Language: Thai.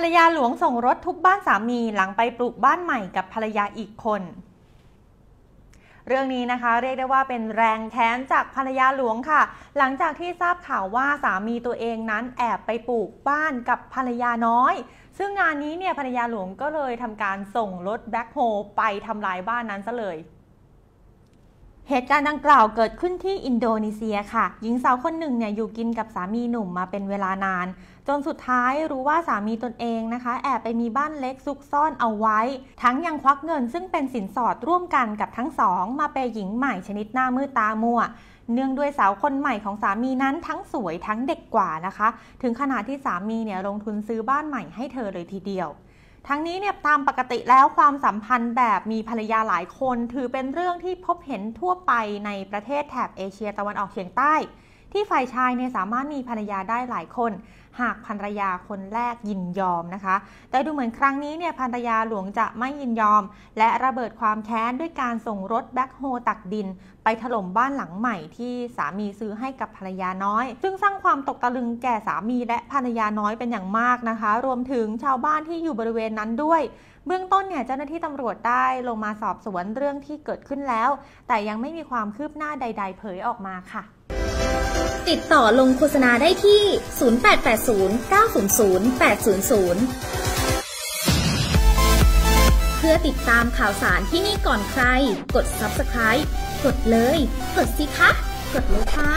รรยาหลวงส่งรถทุบบ้านสามีหลังไปปลูกบ้านใหม่กับภรรยาอีกคนเรื่องนี้นะคะเรียกได้ว่าเป็นแรงแค้นจากภรรยาหลวงค่ะหลังจากที่ทราบข่าวว่าสามีตัวเองนั้นแอบไปปลูกบ้านกับภรรยาน้อยซึ่งงานนี้เนี่ยภรรยาหลวงก็เลยทำการส่งรถแบ็คโฮไปทำลายบ้านนั้นซะเลยเหตุการณ์ดังกล่าวเกิดขึ้นที่อินโดนีเซียค่ะหญิงสาวคนหนึ่งเนี่ยอยู่กินกับสามีหนุ่มมาเป็นเวลานานจนสุดท้ายรู้ว่าสามีตนเองนะคะแอบไปมีบ้านเล็กซุกซ่อนเอาไว้ทั้งยังควักเงินซึ่งเป็นสินสอดร่วมกันกับทั้งสองมาเปย์หญิงใหม่ชนิดหน้ามืดตามัวเนื่องด้วยสาวคนใหม่ของสามีนั้นทั้งสวยทั้งเด็กกว่านะคะถึงขนาดที่สามีเนี่ยลงทุนซื้อบ้านใหม่ให้เธอเลยทีเดียวทั้งนี้เนี่ยตามปกติแล้วความสัมพันธ์แบบมีภรรยาหลายคนถือเป็นเรื่องที่พบเห็นทั่วไปในประเทศแถบเอเชียตะวันออกเฉียงใต้ที่ฝ่ายชายเนี่ยสามารถมีภรรยาได้หลายคนหากภรรยาคนแรกยินยอมนะคะแต่ดูเหมือนครั้งนี้เนี่ยภรรยาหลวงจะไม่ยินยอมและระเบิดความแค้นด้วยการส่งรถแบ็คโฮตักดินไปถล่มบ้านหลังใหม่ที่สามีซื้อให้กับภรรยาน้อยซึ่งสร้างความตกตะลึงแก่สามีและภรรยาน้อยเป็นอย่างมากนะคะรวมถึงชาวบ้านที่อยู่บริเวณนั้นด้วยเบื้องต้นเนี่ยเจ้าหน้าที่ตำรวจได้ลงมาสอบสวนเรื่องที่เกิดขึ้นแล้วแต่ยังไม่มีความคืบหน้าใดๆเผยออกมาค่ะติดต่อลงโฆษณาได้ที่ 0880 900 800 เพื่อติดตามข่าวสารที่นี่ก่อนใครกด Subscribe กดเลยกดสิคะกดเลยค่ะ